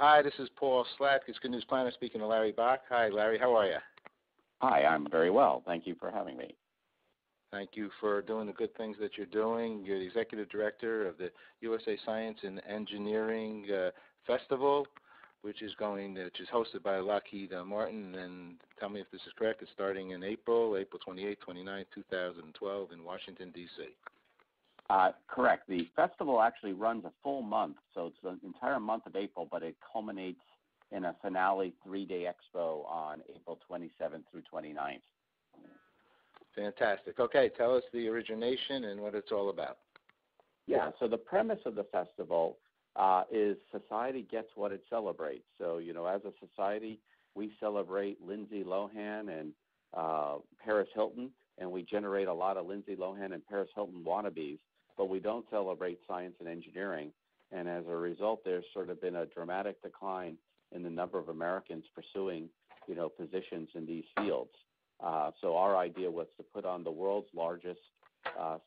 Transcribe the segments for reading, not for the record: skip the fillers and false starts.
Hi, this is Paul Slatkis, Good News Planner, speaking to Larry Bock. Hi, Larry. How are you? Hi, I'm very well. Thank you for having me. Thank you for doing the good things that you're doing. You're the executive director of the USA Science and Engineering Festival, which is hosted by Lockheed Martin. And tell me if this is correct. It's starting in April 28, 29, 2012 in Washington, D.C. Correct. The festival actually runs a full month, so it's the entire month of April, but it culminates in a finale three-day expo on April 27th through 29th. Fantastic. Okay, tell us the origination and what it's all about. Yeah, so the premise of the festival is society gets what it celebrates. So, you know, as a society, we celebrate Lindsay Lohan and Paris Hilton, and we generate a lot of Lindsay Lohan and Paris Hilton wannabes, but we don't celebrate science and engineering. And as a result, there's sort of been a dramatic decline in the number of Americans pursuing, you know, positions in these fields. So our idea was to put on the world's largest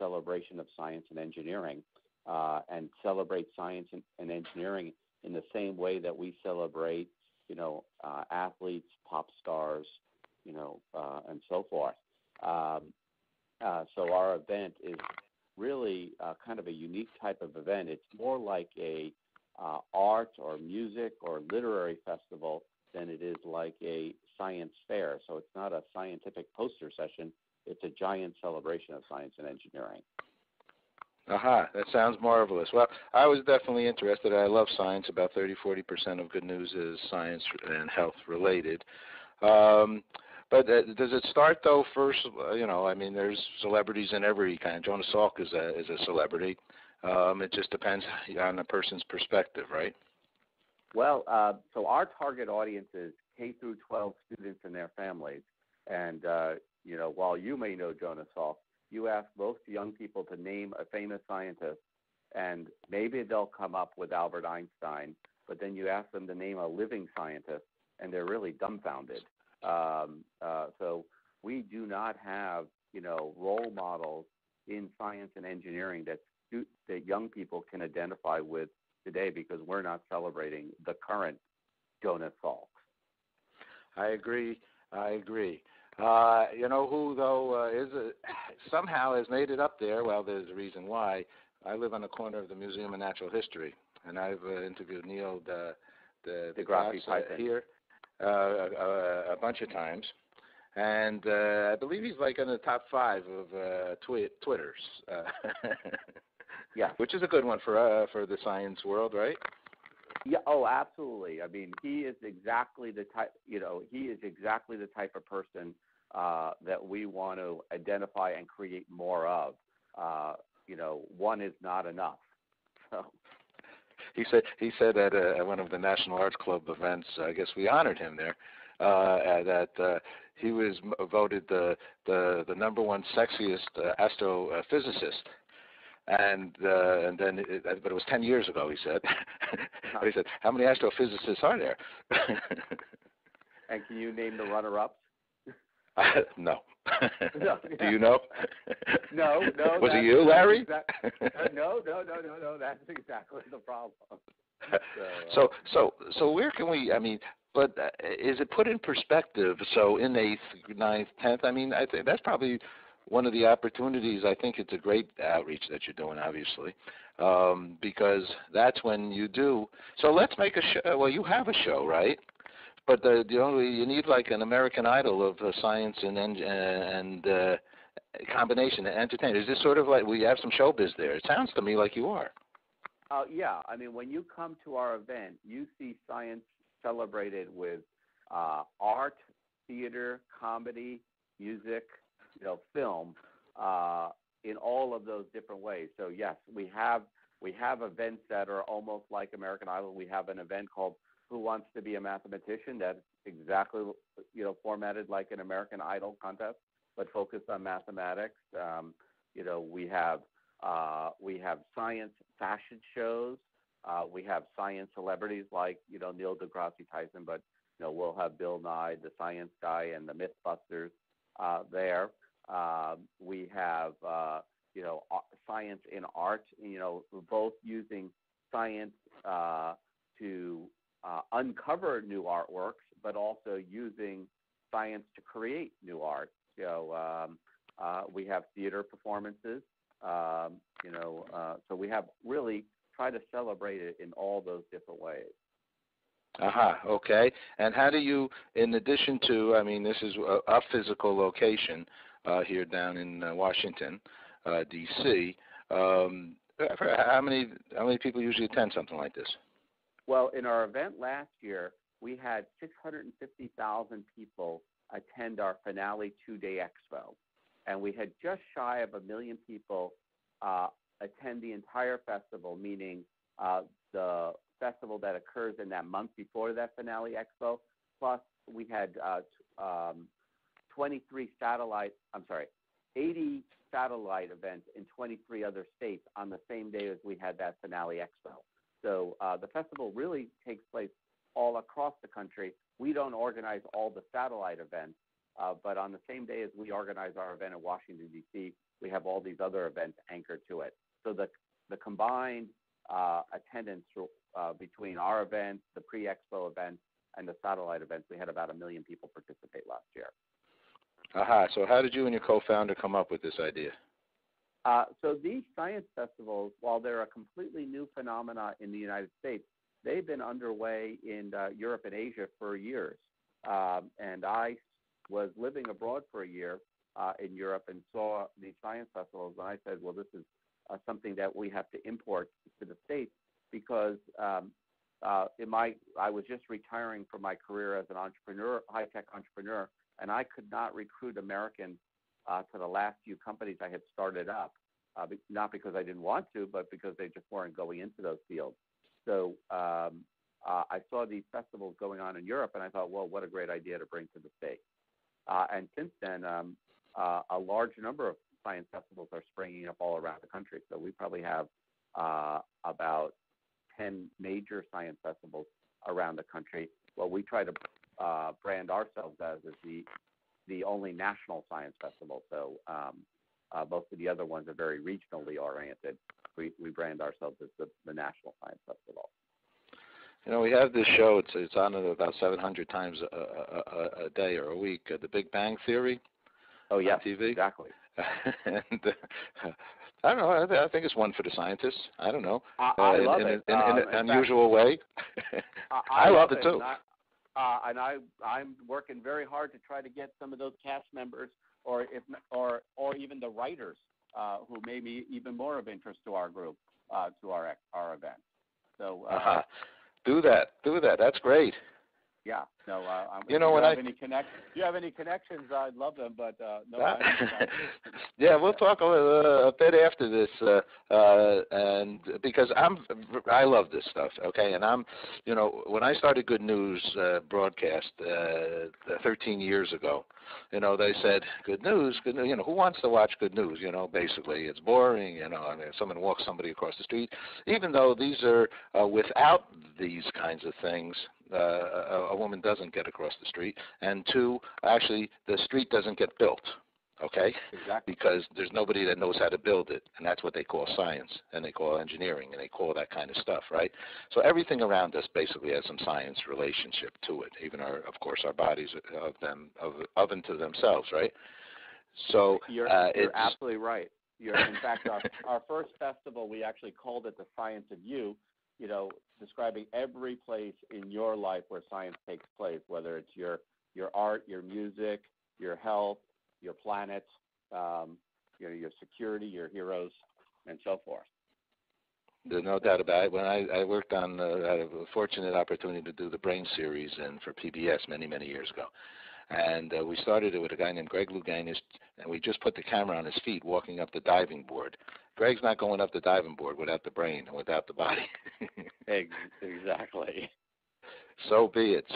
celebration of science and engineering and celebrate science and engineering in the same way that we celebrate, you know, athletes, pop stars, you know, and so forth. So our event is really kind of a unique type of event. It's more like a art or music or literary festival than it is like a science fair. So it's not a scientific poster session. It's a giant celebration of science and engineering. Aha, that sounds marvelous. Well, I was definitely interested. I love science. About 30-40% of Good News is science and health related. But does it start, though, first, you know, I mean, there's celebrities in every kind. Jonas Salk is a celebrity. It just depends on the person's perspective, right? Well, so our target audience is K through 12 students and their families. And, you know, while you may know Jonas Salk, you ask most young people to name a famous scientist, and maybe they'll come up with Albert Einstein, but then you ask them to name a living scientist, and they're really dumbfounded. So we do not have, you know, role models in science and engineering that young people can identify with today because we're not celebrating the current Jonas Salk. I agree. You know who, though, somehow has made it up there? Well, there's a reason why. I live on the corner of the Museum of Natural History, and I've interviewed Neil deGrasse Tyson here. A bunch of times, and I believe he's like in the top 5 of Twitter's. Yeah, which is a good one for the science world, right? Yeah. Oh, absolutely. I mean, he is exactly the type of person that we want to identify and create more of. You know, one is not enough. So. He said at one of the National Arts Club events, I guess we honored him there, that he was voted the number one sexiest astrophysicist, and then but it was 10 years ago. He said, but he said, how many astrophysicists are there? And can you name the runner-ups? No. No, yeah. Do you know? No. Was it you, Larry? No. That's exactly the problem. So where can we? I mean, but is it put in perspective? So in 8th, 9th, 10th. I mean, I think that's probably one of the opportunities. I think it's a great outreach that you're doing, obviously, because that's when you do. So let's make a show. Well, you have a show, right? But you need like an American Idol of science and combination and entertainment. Is this sort of like we have some showbiz there? It sounds to me like you are. Yeah. I mean, when you come to our event, you see science celebrated with art, theater, comedy, music, you know, film, in all of those different ways. So yes, we have events that are almost like American Idol. We have an event called Who Wants to Be a Mathematician? That's exactly, you know, formatted like an American Idol contest, but focused on mathematics. You know, we have science fashion shows. We have science celebrities like, you know, Neil deGrasse Tyson, but, you know, we'll have Bill Nye, the science guy, and the MythBusters there. We have, you know, science in art, you know, both using science to uncover new artworks, but also using science to create new art. So we have theater performances, so we have really tried to celebrate it in all those different ways. Aha, okay. And how do you, in addition to, I mean, this is a physical location here down in Washington, D.C., how many people usually attend something like this? Well, in our event last year, we had 650,000 people attend our finale two-day expo, and we had just shy of 1 million people attend the entire festival, meaning the festival that occurs in that month before that finale expo, plus we had 80 satellite events in 23 other states on the same day as we had that finale expo. So the festival really takes place all across the country. We don't organize all the satellite events, but on the same day as we organize our event in Washington, D.C., we have all these other events anchored to it. So the combined attendance between our events, the pre-expo events, and the satellite events, we had about 1 million people participate last year. Aha. So how did you and your co-founder come up with this idea? So these science festivals, while they're a completely new phenomena in the United States, they've been underway in Europe and Asia for years. And I was living abroad for a year in Europe and saw these science festivals, and I said, well, this is something that we have to import to the States because I was just retiring from my career as an entrepreneur, high-tech entrepreneur, and I could not recruit Americans to the last few companies I had started up, not because I didn't want to, but because they just weren't going into those fields. So I saw these festivals going on in Europe, and I thought, well, what a great idea to bring to the States. And since then, a large number of science festivals are springing up all around the country. So we probably have about 10 major science festivals around the country. Well, we try to brand ourselves as the only national science festival. So both of the other ones are very regionally oriented. We brand ourselves as the National Science Festival. You know, we have this show. It's on about 700 times a day or a week, The Big Bang Theory. Oh, yeah, TV. Exactly. And I don't know. I think it's one for the scientists. I don't know. I love it. In an unusual way. I love it, too. And I'm working very hard to try to get some of those cast members or even the writers who may be even more of interest to our group, to our event. So do that. That's great. Yeah. So do you have any connections? I'd love them, but no. Yeah, we'll talk a bit after this, and because I love this stuff. Okay, and when I started Good News broadcast 13 years ago, they said good news. Who wants to watch Good News? Basically, it's boring. I mean, someone walks somebody across the street, even though these are without these kinds of things. A woman doesn't get across the street, and two, actually, the street doesn't get built, okay? Exactly. Because there's nobody that knows how to build it, and that's what they call science, and they call engineering, and they call that kind of stuff, right? So everything around us basically has some science relationship to it, even our bodies of and to themselves, right? So you're absolutely right. In fact, our first festival, we actually called it the Science of You. Describing every place in your life where science takes place, whether it's your art, your music, your health, your planet, your security, your heroes, and so forth. There's no doubt about it. When I worked on, I had a fortunate opportunity to do the Brain series and for PBS many, many years ago. And we started it with a guy named Greg Luganis, and we just put the camera on his feet walking up the diving board. Greg's not going up the diving board without the brain and without the body. Exactly. So be it.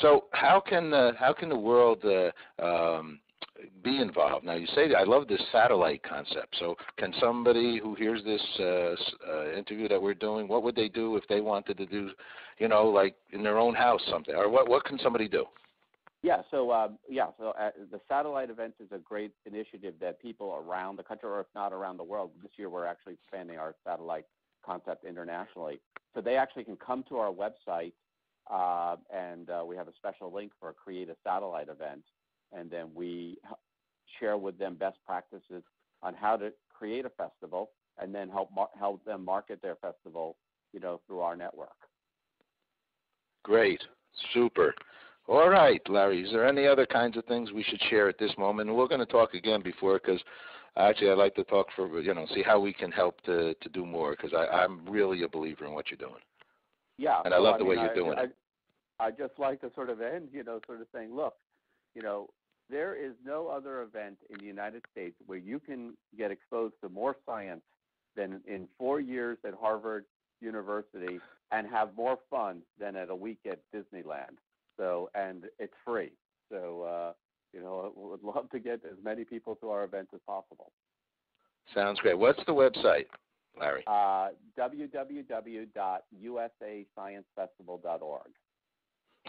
So how can the world be involved? Now, you say that I love this satellite concept. So can somebody who hears this interview that we're doing, what would they do if they wanted to do, like in their own house something? Or what can somebody do? Yeah, so the satellite event is a great initiative that people around the country, or if not around the world, this year we're actually expanding our satellite concept internationally. So they actually can come to our website, And we have a special link for a Create a Satellite event. And then we share with them best practices on how to create a festival and then help them market their festival, you know, through our network. Great. Super. All right, Larry, is there any other kinds of things we should share at this moment? We're going to talk again before, because actually I'd like to talk for, you know, see how we can help to do more, because I'm really a believer in what you're doing. Yeah. And I love the way you're doing it. I just like to sort of end, you know, sort of saying, look, you know, there is no other event in the United States where you can get exposed to more science than in 4 years at Harvard University and have more fun than at a week at Disneyland. So, and it's free. So, you know, I would love to get as many people to our event as possible. Sounds great. What's the website, Larry? www.usasciencefestival.org.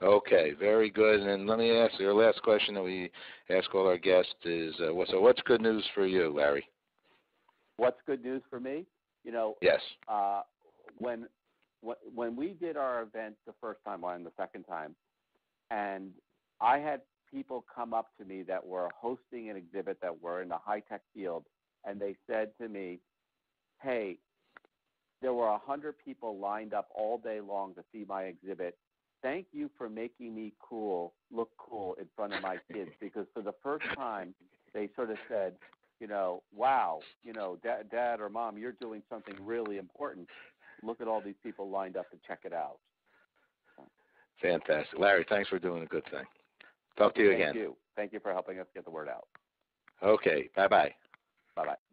Okay, very good. And let me ask your last question that we ask all our guests is, so what's good news for you, Larry? What's good news for me? You know, yes. When we did our event the first time and the second time, and I had people come up to me that were hosting an exhibit that were in the high-tech field, and they said to me, hey, there were 100 people lined up all day long to see my exhibit. Thank you for making me look cool in front of my kids, because for the first time they sort of said, you know, wow, you know, dad or mom, you're doing something really important. Look at all these people lined up to check it out. Fantastic. Larry, thanks for doing a good thing. Talk to you again. Thank you. Thank you for helping us get the word out. Okay. Bye-bye. Bye-bye.